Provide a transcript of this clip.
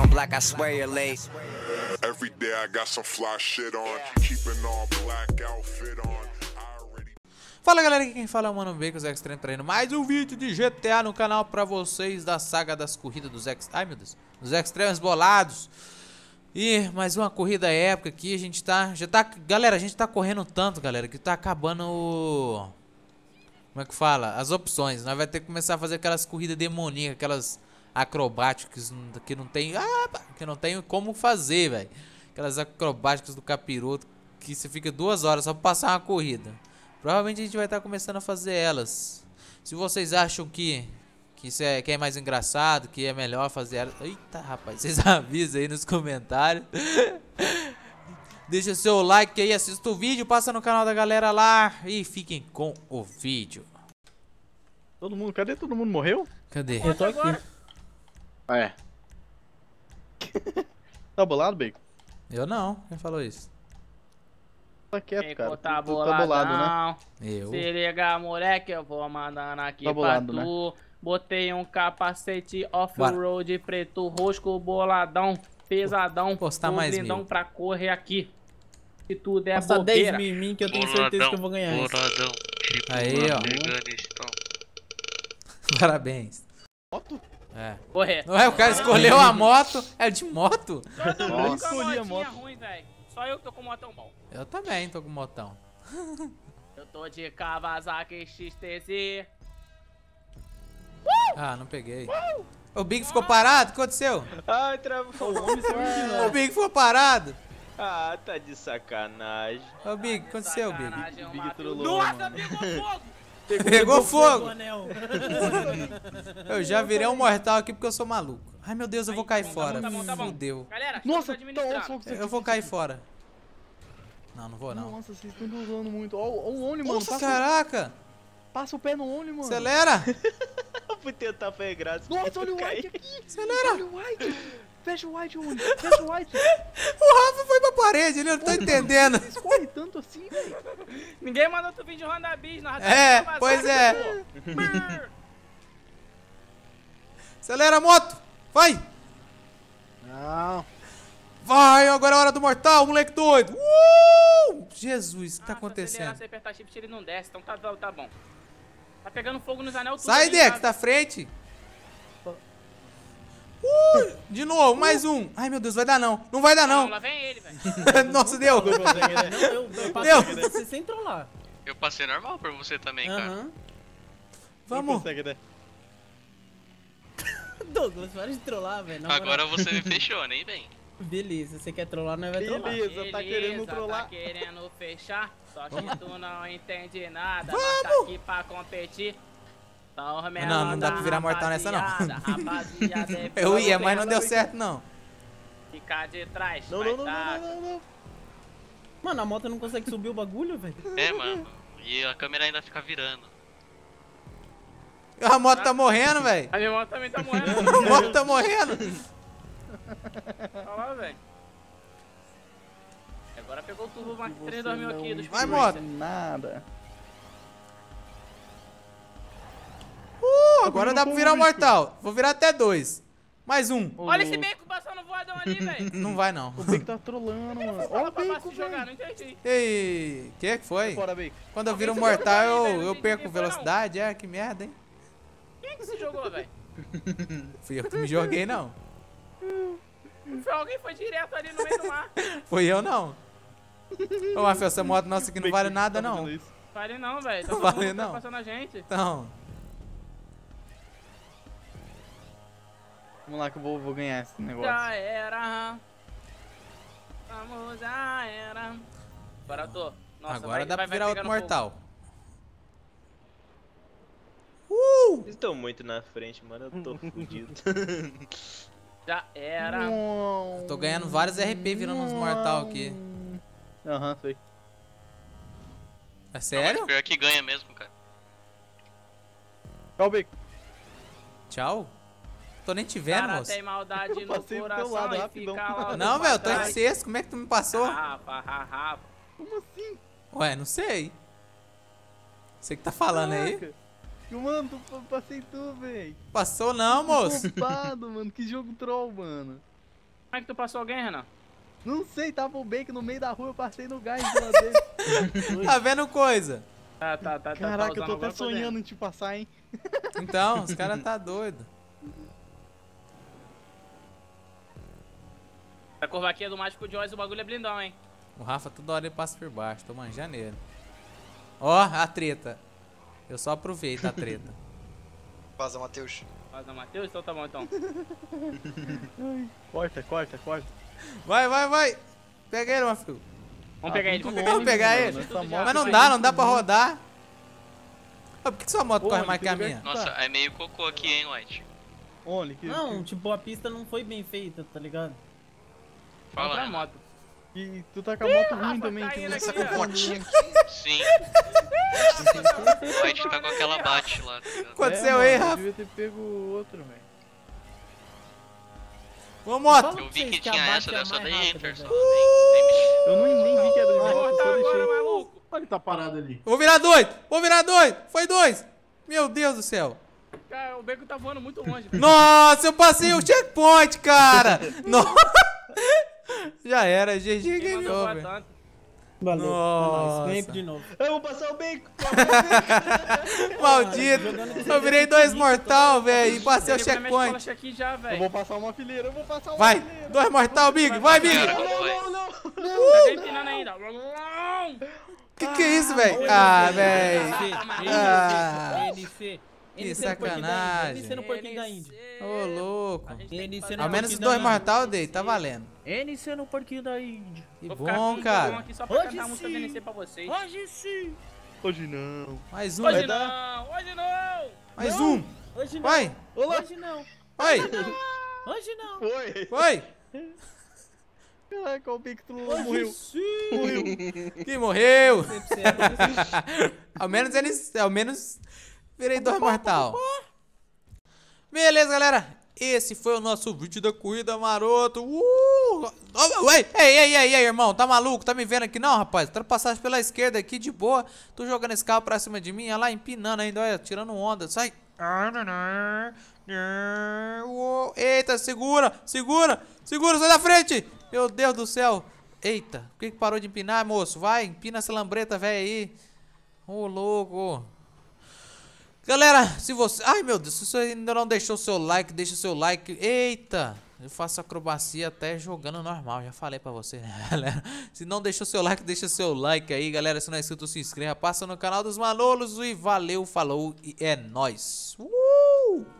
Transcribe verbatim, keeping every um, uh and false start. on black, I swear you're late. Every day I got some fly shit on, keeping all black outfit on. Fala galera, aqui quem fala é o Mano B, com o Zextreme trazendo mais um vídeo de G T A no canal pra vocês da saga das corridas dos X... Ai meu Deus, dos Zextremes bolados. E mais uma corrida épica aqui, a gente tá... Já tá... Galera, a gente tá correndo tanto, galera, que tá acabando o... Como é que fala? As opções. Nós vai ter que começar a fazer aquelas corridas demoníacas, aquelas acrobáticas que não tem... Ah, que não tem como fazer, velho. Aquelas acrobáticas do capiroto que você fica duas horas só pra passar uma corrida. Provavelmente a gente vai estar começando a fazer elas. Se vocês acham que que, isso é, que é mais engraçado, que é melhor fazer elas... Eita, rapaz, vocês avisam aí nos comentários. Deixa seu like aí, assista o vídeo, passa no canal da galera lá e fiquem com o vídeo. Todo mundo, cadê? Todo mundo morreu? Cadê? Eu tô aqui. Ah, é. Tá bolado, Bacon? Eu não, quem falou isso? Tá quieto, Bacon, cara. Tá bolado, tá bolado, né? Eu. Se liga, moleque, eu vou mandando aqui tá bolado, pra tu. Né? Botei um capacete off-road preto, rosco, boladão, pesadão, postar mais blindão pra correr aqui. Se tudo é bobeira. Passa dez mil em mim que eu tenho boladão, certeza que eu vou ganhar boladão, isso. Tipo aí, ó. Parabéns. Moto? É. Correr. Não é, o cara escolheu a moto. É de moto? Todo mundo escolhi a moto. Ruim, velho. Só eu que tô com o motão bom. Eu também tô com o motão. Eu tô de Kawasaki X T Z. Uh! Ah, não peguei. Uh! O Big ficou parado? O que aconteceu? Ai, travou. O Big ficou parado. Ah, tá de sacanagem. Ô, Big, o que aconteceu, Big? O Big trollou. Nossa, pegou fogo! Pegou, pegou fogo! fogo. Eu já virei um mortal aqui porque eu sou maluco. Ai meu Deus, eu vou cair tá fora. Tá bom, tá bom. Fudeu. Galera, nossa, tá eu vou cair fora. Não, não vou não. Nossa, vocês estão usando muito. Ó o Oni, mano. Nossa, passa, caraca! Passa o pé no Oni, mano. Acelera! Eu fui tentar fazer graça. Nossa, olha o White aqui! Acelera! Olha o White! Fecha o White, Oni! Fecha o White! O Rafa foi pra parede, ele não tá entendendo. Vocês correm tanto assim, velho. Ninguém mandou tu vir de Honda Bis na É, pois é. Acelera a moto! Vai! Não! Vai, agora é a hora do mortal, moleque doido! Uh! Jesus, o que ah, tá acontecendo? Se apertar shift, ele não desce, então tá, tá bom. Tá pegando fogo nos anel tudo. Sai, ali, Dex, tá... da frente! Uh! De novo, uh. mais um! Ai meu Deus, vai dar não! Não vai dar não! Não lá vem ele, velho! Nossa, deu! Deu! Você sem trollar. Eu passei normal pra você também, uh-huh. cara. Vamos! Douglas, para de trollar, velho. Agora você me fechou, nem bem. Beleza, você quer trollar, não vai trollar. Beleza, tá querendo trollar. Tá querendo fechar, só que tu não entende nada. Vamos! Tá aqui pra competir. Não, não dá pra virar mortal nessa, não. Eu ia, mas não deu certo, não. Ficar de trás. Não, não, não, não, não. Mano, a moto não consegue subir o bagulho, velho. É, mano. E a câmera ainda fica virando. A moto tá morrendo, velho. A minha moto também tá morrendo. A moto tá morrendo. Olha lá, velho. Agora pegou o turbo mais três dois mil aqui dos vai, moto. Nada. Uh, agora dá pra virar um mortal. Vou virar até dois. Mais um. Olha esse Bacon passando voadão ali, velho. Não vai, não. O Bacon tá trolando, mano. Olha o Bacon, velho. Ei, que que foi? Quando eu viro um mortal, eu, eu perco velocidade. É, que merda, hein? Quem que se jogou, velho? Fui eu que me joguei, não. Foi alguém que foi direto ali no meio do mar. Fui eu, não. Ô, Rafael, essa moto nossa aqui não vale nada, não. Vale não, velho. Não vale, não. Tá passando a gente. Então. Vamos lá que eu vou, vou ganhar esse negócio. Já era. Vamos, já era. Agora eu tô. Nossa, agora vai, dá vai, pra virar outro mortal. Fogo. Uh! Eles estão muito na frente, mano. Eu tô fudido. Já era. Eu tô ganhando vários R P virando uns mortal aqui. Aham, uhum, foi. É sério? Não, pior que ganha mesmo, cara. Tchau, Bacon. Tchau? Tô nem te vendo, moço. Tem maldade no coração lado, rapidão, lá não, velho, eu tô em sexto. Como é que tu me passou? Rafa, Rafa. Como assim? Ué, não sei. Você que tá falando Caraca. aí. Mano, tu, passei tu, velho. Passou não, moço. Culpado, mano. Que jogo troll, mano. Como é que tu passou alguém, Renan? Não sei, tava o Bacon no meio da rua, eu passei no gás do lado dele. Tá vendo coisa? Tá, tá, tá. Caraca, tá, eu tô até sonhando em te passar, hein? Então, os caras tá doido. A curvaquinha do Mágico Joyce, o bagulho é blindão, hein? O Rafa toda hora ele passa por baixo, tô manjando ele. Ó, a treta. Eu só aproveito a treta. Vaza, Matheus. Vaza, Matheus? Então tá bom, então. Corta, corta, corta. Vai, vai, vai. Pega ele, Mafio. Vamos pegar ele, vamos pegar ele. Pegar ele. Mas não dá, não dá pra rodar. Por que sua moto corre mais que a minha? Nossa, é meio cocô aqui, hein, White? Não, tipo, a pista não foi bem feita, tá ligado? Fala. Moto. E tu tá com a moto ruim também, que não tá com a motinha aqui. Sim. O White tá com aquela bate lá. Aconteceu aí, Rafa? Eu devia ter pego o outro, velho. Ô, moto! Eu vi que tinha essa, dessa daí, Henderson. Eu nem vi que era do Henderson, só deixei. Olha ele tá parado ali. Vou virar doido! Vou virar doido! Foi dois! Meu Deus do céu! Cara, o Beco tá voando muito longe. Nossa, eu passei o checkpoint, cara! Nossa! Já era, G G Game Over. Valeu. Nossa. É nóis, de novo. Eu vou passar o Bacon. Maldito. Eu virei dois mortal, velho, e passei o checkpoint. Eu vou passar uma fileira, eu vou passar uma vai. Fileira. Vai, dois mortal, Big. Vai, Big. Não, não, não. Uh. Que que é isso, velho? Ah, velho. Ah. Que sacanagem. Ô, oh, louco. Ao menos dois mortal, dei, tá valendo. N C no Porquinho da Índia. Que bom, aqui, cara. Aqui só pra hoje cantar a música do N C pra vocês. Hoje sim. Hoje não. Mais um. Hoje vai não. Dar. Hoje não. Mais não. Um. Hoje não. Vai. Olá. Hoje não. Vai. Hoje não. Oi. Vai. Caraca, o Bicto morreu. Morreu. Que morreu. Ao menos N C. Ao menos virei dois mortal. Beleza, galera. Esse foi o nosso vídeo da corrida maroto. Uh! Ei, ei, ei, ei, irmão, tá maluco? Tá me vendo aqui não, rapaz? Ultrapassagem pela esquerda aqui, de boa. Tô jogando esse carro pra cima de mim, olha lá, empinando ainda, olha, tirando onda. Sai. Eita, segura, segura, segura, sai da frente. Meu Deus do céu. Eita, por que que parou de empinar, moço? Vai, empina essa lambreta, velho, aí. Ô, louco. Galera, se você... Ai, meu Deus, se você ainda não deixou o seu like, deixa o seu like. Eita, eu faço acrobacia até jogando normal, já falei pra você, né, galera? Se não deixou o seu like, deixa o seu like aí, galera. Se não é inscrito, se inscreva, passa no canal dos Manolos. E valeu, falou e é nóis. Uh!